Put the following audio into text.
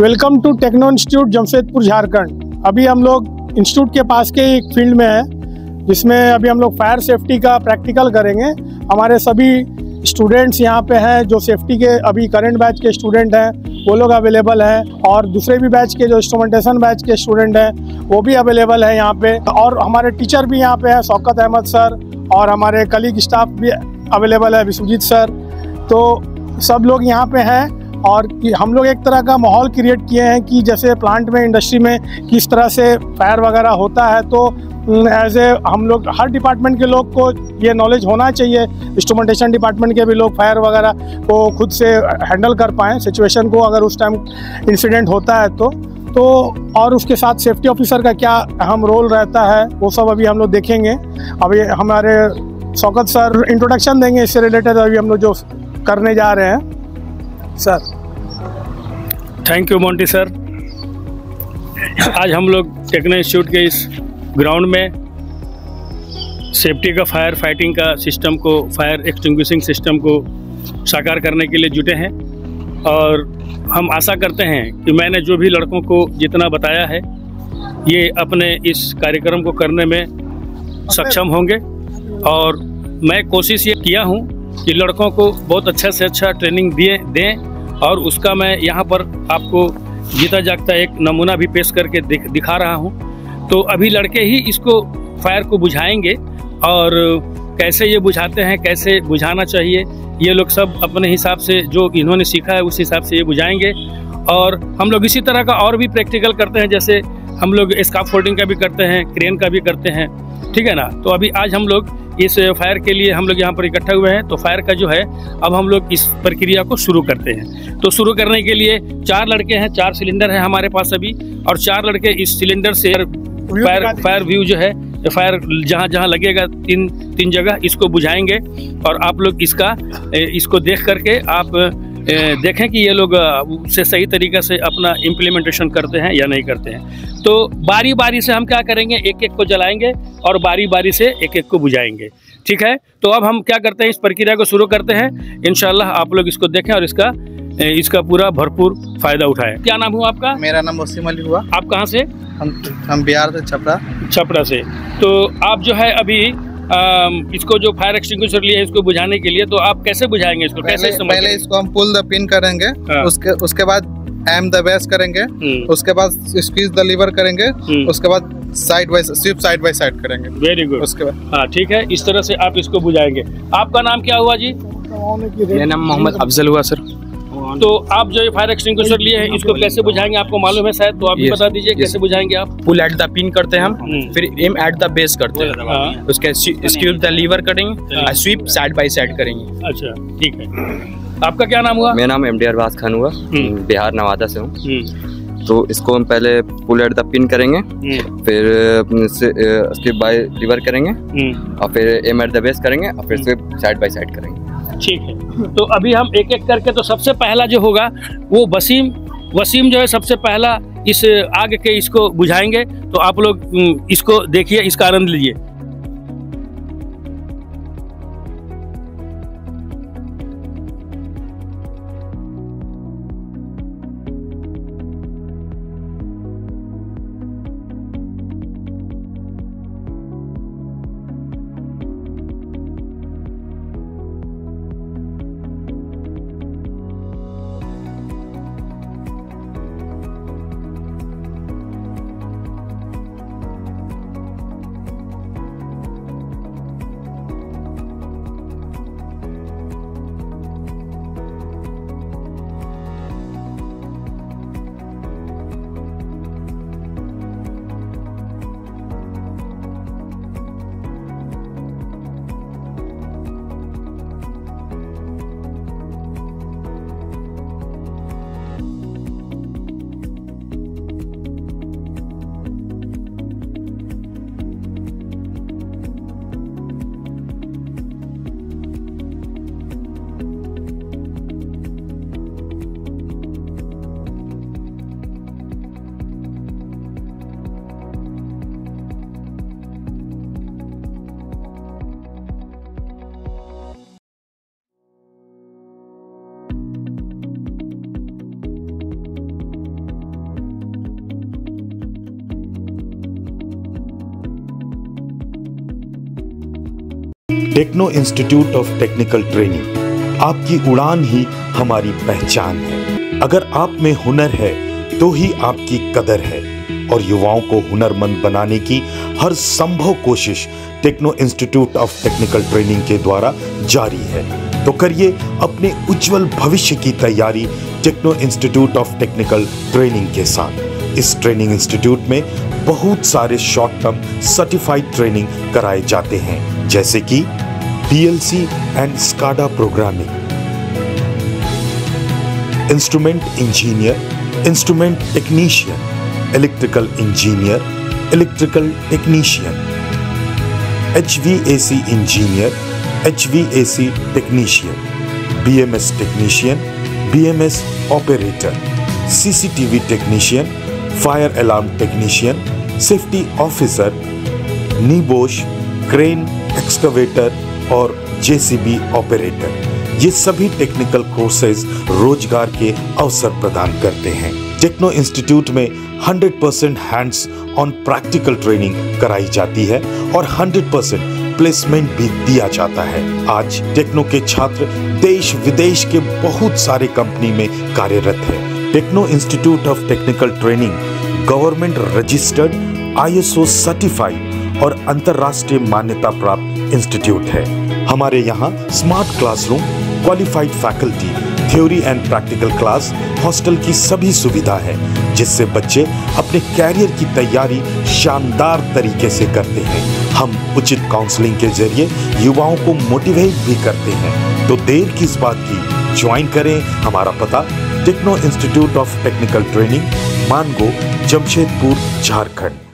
Welcome to techno institute Jamshedpur Jharkhand. अभी हम लोग इंस्टीट्यूट के पास के एक फील्ड में है जिसमें अभी हम लोग फायर सेफ्टी का प्रैक्टिकल करेंगे। हमारे सभी स्टूडेंट्स यहाँ पे हैं जो सेफ्टी के अभी करंट बैच के स्टूडेंट हैं वो लोग अवेलेबल हैं और दूसरे भी बैच के जो इंस्ट्रूमेंटेशन बैच के स्टूडेंट हैं वो भी अवेलेबल हैं यहाँ पे। और हमारे टीचर भी यहाँ पे हैं शौकत अहमद सर और हमारे कलीग स्टाफ भी अवेलेबल है विश्वजीत सर। तो सब लोग यहाँ पे हैं और हम लोग एक तरह का माहौल क्रिएट किए हैं कि जैसे प्लांट में इंडस्ट्री में किस तरह से फायर वगैरह होता है तो एज ए हम लोग हर डिपार्टमेंट के लोग को ये नॉलेज होना चाहिए। इंस्ट्रूमेंटेशन डिपार्टमेंट के भी लोग फायर वगैरह को खुद से हैंडल कर पाएँ सिचुएशन को अगर उस टाइम इंसिडेंट होता है तो और उसके साथ सेफ्टी ऑफिसर का क्या अहम रोल रहता है वो सब अभी हम लोग देखेंगे। अभी हमारे शौकत सर इंट्रोडक्शन देंगे इससे रिलेटेड अभी हम लोग जो करने जा रहे हैं। Sir thank you Monty sir. आज हम लोग टेक्नो इंस्टीट्यूट के इस ग्राउंड में सेफ्टी का फायर फाइटिंग का सिस्टम को फायर एक्सटिंग्विशिंग सिस्टम को साकार करने के लिए जुटे हैं और हम आशा करते हैं कि मैंने जो भी लड़कों को जितना बताया है ये अपने इस कार्यक्रम को करने में सक्षम होंगे। और मैं कोशिश ये किया हूँ कि लड़कों को बहुत अच्छा से अच्छा ट्रेनिंग दें और उसका मैं यहाँ पर आपको जीता जागता एक नमूना भी पेश करके दिखा रहा हूँ। तो अभी लड़के ही इसको फायर को बुझाएंगे और कैसे ये बुझाते हैं कैसे बुझाना चाहिए ये लोग सब अपने हिसाब से जो इन्होंने सीखा है उस हिसाब से ये बुझाएंगे। और हम लोग इसी तरह का और भी प्रैक्टिकल करते हैं जैसे हम लोग स्काफोल्डिंग का भी करते हैं क्रेन का भी करते हैं, ठीक है ना। तो अभी आज हम लोग इस फायर के लिए हम लोग यहाँ पर इकट्ठा हुए हैं तो फायर का जो है अब हम लोग इस प्रक्रिया को शुरू करते हैं। तो शुरू करने के लिए चार लड़के हैं, चार सिलेंडर हैं हमारे पास अभी और चार लड़के इस सिलेंडर से फायर व्यू जो है फायर जहाँ जहाँ लगेगा तीन जगह इसको बुझाएंगे और आप लोग इसको देख करके आप देखें कि ये लोग उससे सही तरीक़े से अपना इम्प्लीमेंटेशन करते हैं या नहीं करते हैं। तो बारी बारी से हम क्या करेंगे एक एक को जलाएंगे और बारी बारी से एक एक को बुझाएंगे, ठीक है। तो अब हम क्या करते हैं इस प्रक्रिया को शुरू करते हैं। इंशाल्लाह आप लोग इसको देखें और इसका पूरा भरपूर फायदा उठाएं। क्या नाम हुआ आपका? मेरा नाम वसीम अली हुआ। आप कहाँ से? हम बिहार से, छपरा से। तो आप जो है अभी इसको जो फायर एक्सटिंग्विशर लिया है इसको बुझाने के लिए तो आप कैसे बुझाएंगे इसको? पहले इसको हम पुल द पिन करेंगे, हाँ। उसके बाद आई एम द बेस्ट करेंगे, उसके बाद स्क्वीज द लीवर करेंगे, उसके बाद साइड बाय साइड करेंगे। Very good. उसके बाद हाँ ठीक है इस तरह से आप इसको बुझाएंगे। आपका नाम क्या हुआ जी? मेरा नाम मोहम्मद अफजल हुआ सर। तो आप जो फायर एक्सटिंग्विशर लिए हैं इसको कैसे बुझाएंगे आपको मालूम है शायद, तो आप भी बता दीजिए कैसे बुझाएंगे आप? पुल एट द पिन करते हैं हम, फिर एम एट द बेस करते हैं, उसके स्क्वीज द लीवर करेंगे, स्वीप साइड बाय साइड करेंगे। अच्छा ठीक है। आपका क्या नाम हुआ? मेरा नाम एम डी अरबास खान हुआ, बिहार नवादा से हूँ। तो इसको हम पहले पुल एट द पिन करेंगे, फिर उसके बाय लीवर करेंगे और फिर एम एट द बेस करेंगे और फिर स्वीप साइड बाय साइड करेंगे, ठीक है। तो अभी हम एक एक करके तो सबसे पहला जो होगा वो वसीम जो है सबसे पहला इस आग के इसको बुझाएंगे। तो आप लोग इसको देखिए इसका आनंद लीजिए। Techno institute of technical training, आपकी उड़ान ही हमारी पहचान है। अगर आप में हुनर है तो ही आपकी कदर है, और युवाओं को हुनरमंद बनाने की हर संभव कोशिश techno institute of technical training के द्वारा जारी है। तो करिए अपने उज्जवल भविष्य की तैयारी techno institute of technical training के साथ। इस ट्रेनिंग इंस्टीट्यूट में बहुत सारे शॉर्ट टर्म सर्टिफाइड ट्रेनिंग कराए जाते हैं, जैसे कि PLC and SCADA programming, instrument engineer, instrument technician, electrical engineer, electrical technician, HVAC engineer, HVAC technician, BMS technician, BMS operator, CCTV technician, fire alarm technician, safety officer, NEBOSH, crane, excavator और JCB operator. ये सभी technical courses रोजगार के अवसर प्रदान करते हैं। Techno Institute में 100% हैंड्स ऑन प्रैक्टिकल ट्रेनिंग कराई जाती है और 100% प्लेसमेंट भी दिया जाता है। आज टेक्नो के छात्र देश विदेश के बहुत सारे कंपनी में कार्यरत है। Techno institute of technical training government registered, ISO certified और अंतर्राष्ट्रीय मान्यता प्राप्त इंस्टीट्यूट है। हमारे यहाँ smart classroom, qualified faculty, theory and practical class, hostel की सभी सुविधा है, जिससे बच्चे अपने कैरियर की तैयारी शानदार तरीके से करते हैं। हम उचित काउंसलिंग के जरिए युवाओं को मोटिवेट भी करते हैं। तो देर किस बात की, ज्वाइन करें। हमारा पता techno institute of technical training, Mango, Jamshedpur, Jharkhand.